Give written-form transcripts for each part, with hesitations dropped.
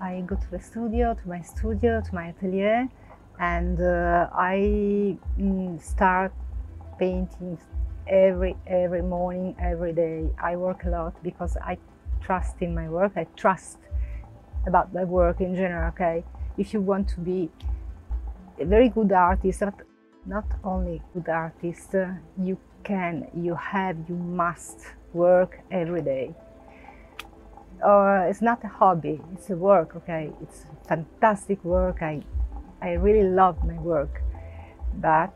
I go to the studio, to my atelier, and I start painting every morning, every day. I work a lot because I trust in my work, I trust about my work in general, okay? If you want to be a very good artist, not only good artist, you can, you must work every day. It's not a hobby, it's a work, okay? It's fantastic work, I really love my work, but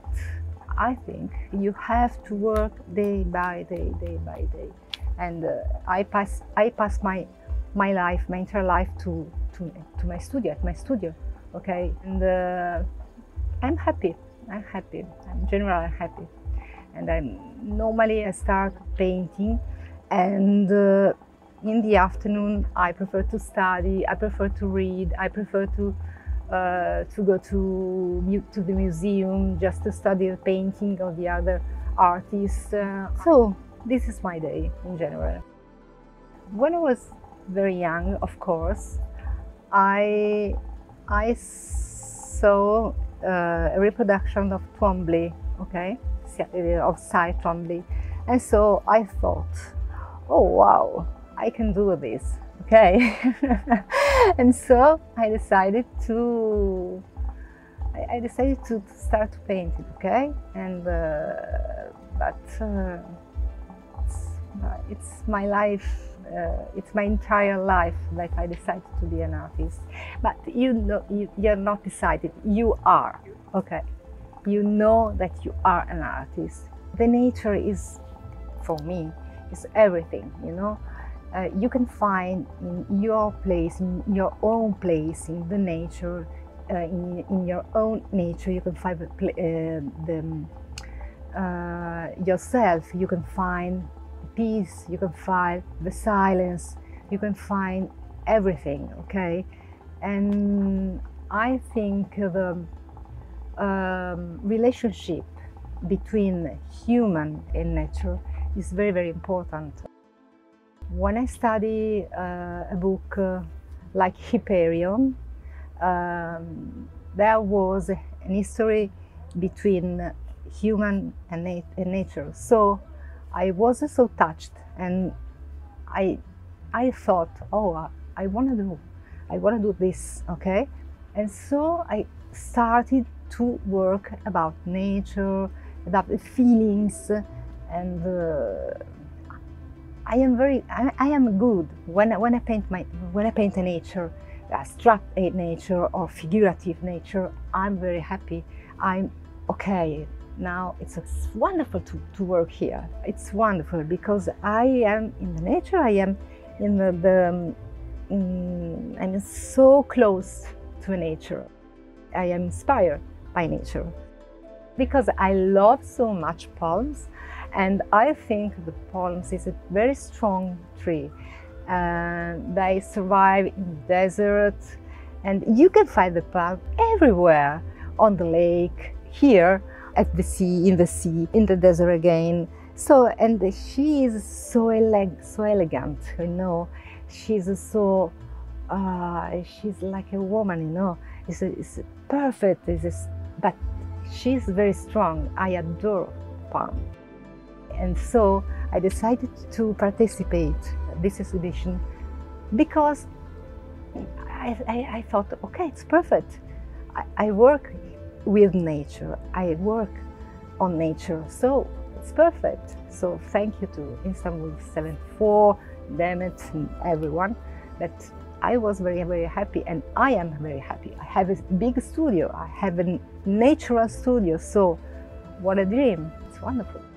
I think you have to work day by day. And I pass my life, my entire life to my studio, at my studio, okay? And I'm happy, I'm generally happy. And normally I start painting, and in the afternoon I prefer to study, I prefer to read, I prefer to go to the museum just to study the painting of the other artists. So this is my day in general. When I was very young, of course, I saw a reproduction of Twombly, okay, of Cy Twombly, and so I thought, oh wow, I can do this, okay? And so I decided to start to paint it, okay? And it's my life, it's my entire life that I decided to be an artist. But you know, you're not decided, you are, okay? You know that you are an artist. The nature is, for me, is everything, you know? You can find in your place, in your own place, in the nature, in your own nature, you can find yourself, you can find peace, you can find the silence, you can find everything, okay? And I think the relationship between human and nature is very, very important. When I study a book like Hyperion, there was an history between human and nature. So I was so touched, and I thought, oh, I want to do this, okay? And so I started to work about nature, about the feelings, and I am good when I paint a nature, abstract nature or figurative nature. I'm very happy. I'm okay. Now it's wonderful to work here. It's wonderful because I am in the nature. I am in I'm so close to nature. I am inspired by nature because I love so much palms. And I think the palms is a very strong tree. They survive in the desert, and you can find the palm everywhere, on the lake, here, at the sea, in the desert again. So, and she is so elegant, you know. She's so, she's like a woman, you know. It's perfect, but she's very strong. I adore palm. And so I decided to participate in this exhibition because I thought, okay, it's perfect. I work with nature, I work on nature, so it's perfect. So thank you to Instagram 74, Demet, and everyone. But I was very, very happy, and I am very happy. I have a big studio, I have a natural studio, so what a dream, it's wonderful.